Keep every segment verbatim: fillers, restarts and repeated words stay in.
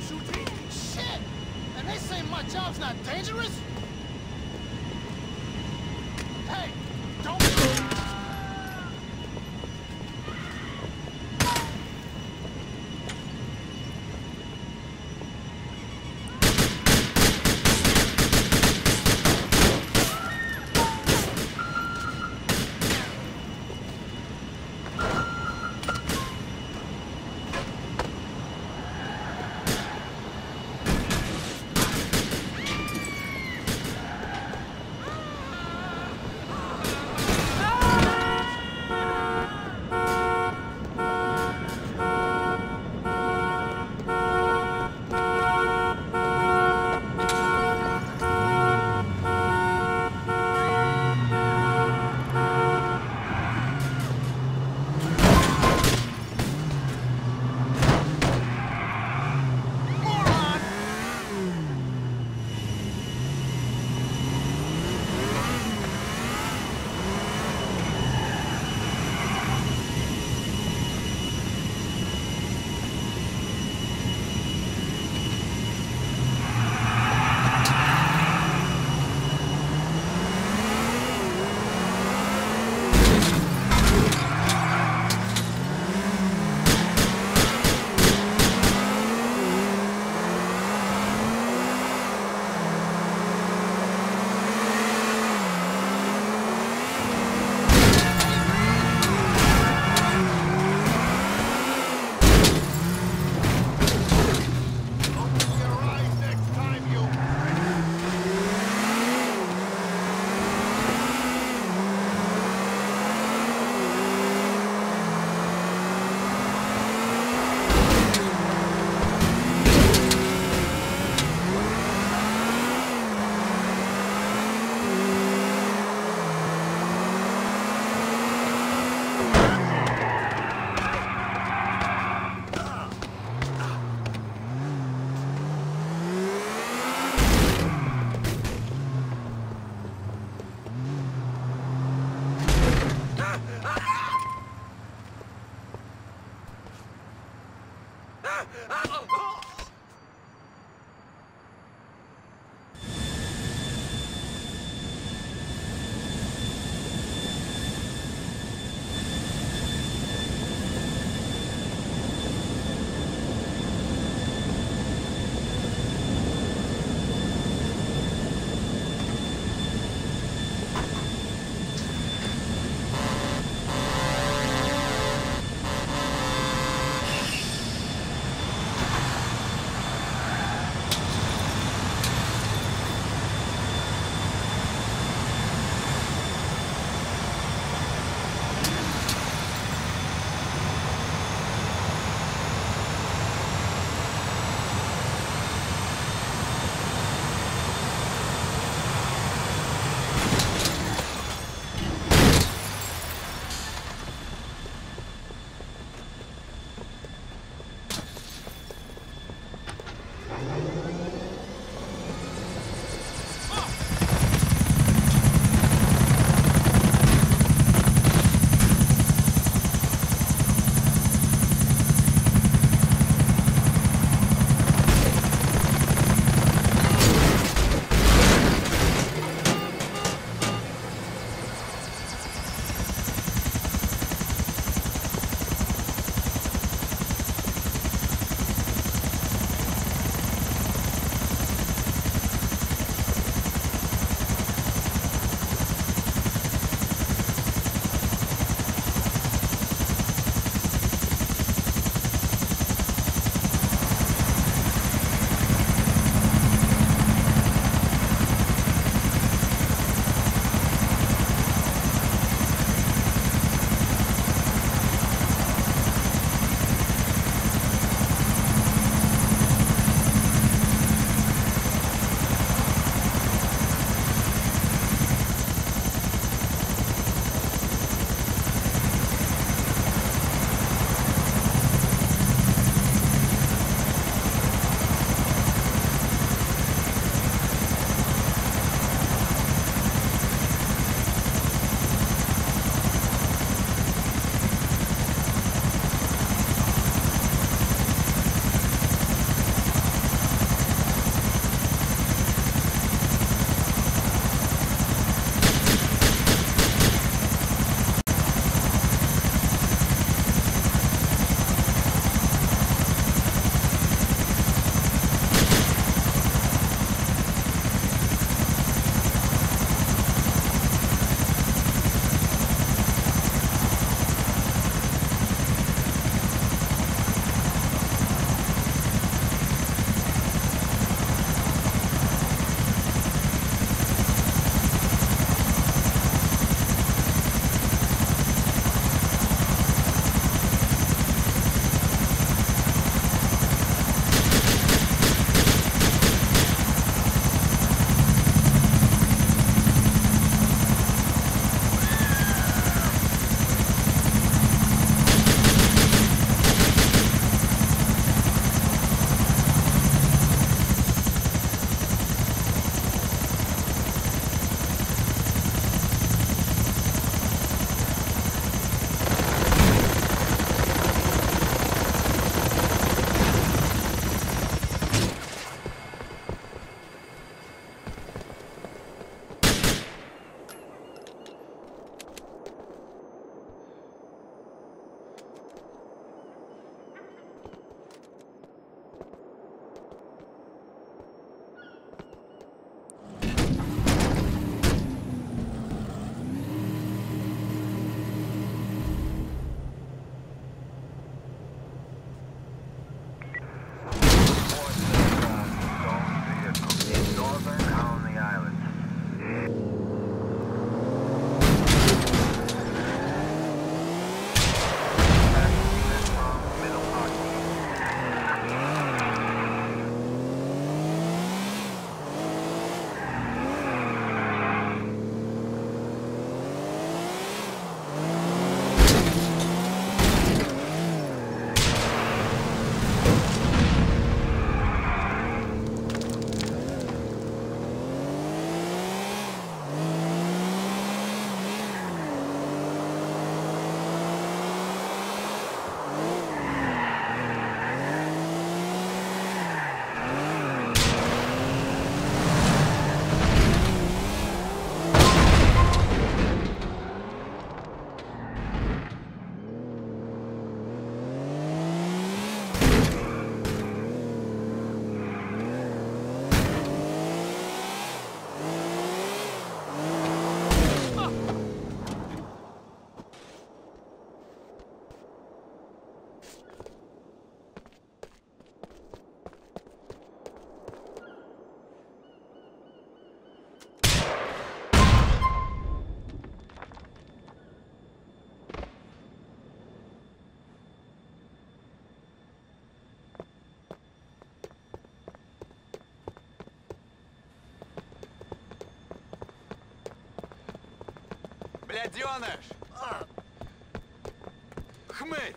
shooting? Shit! And they say my job's not dangerous? Hey, don't... Гаденыш! Хмырь!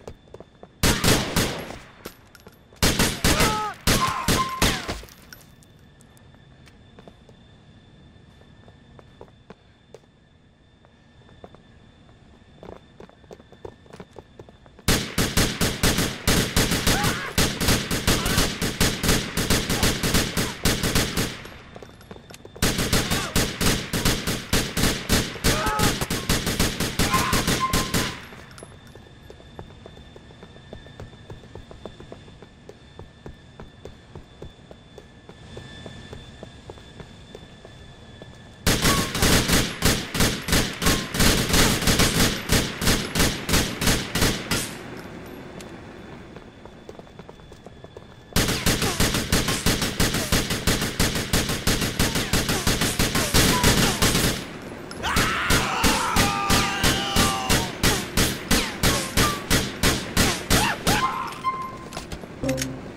Thank you.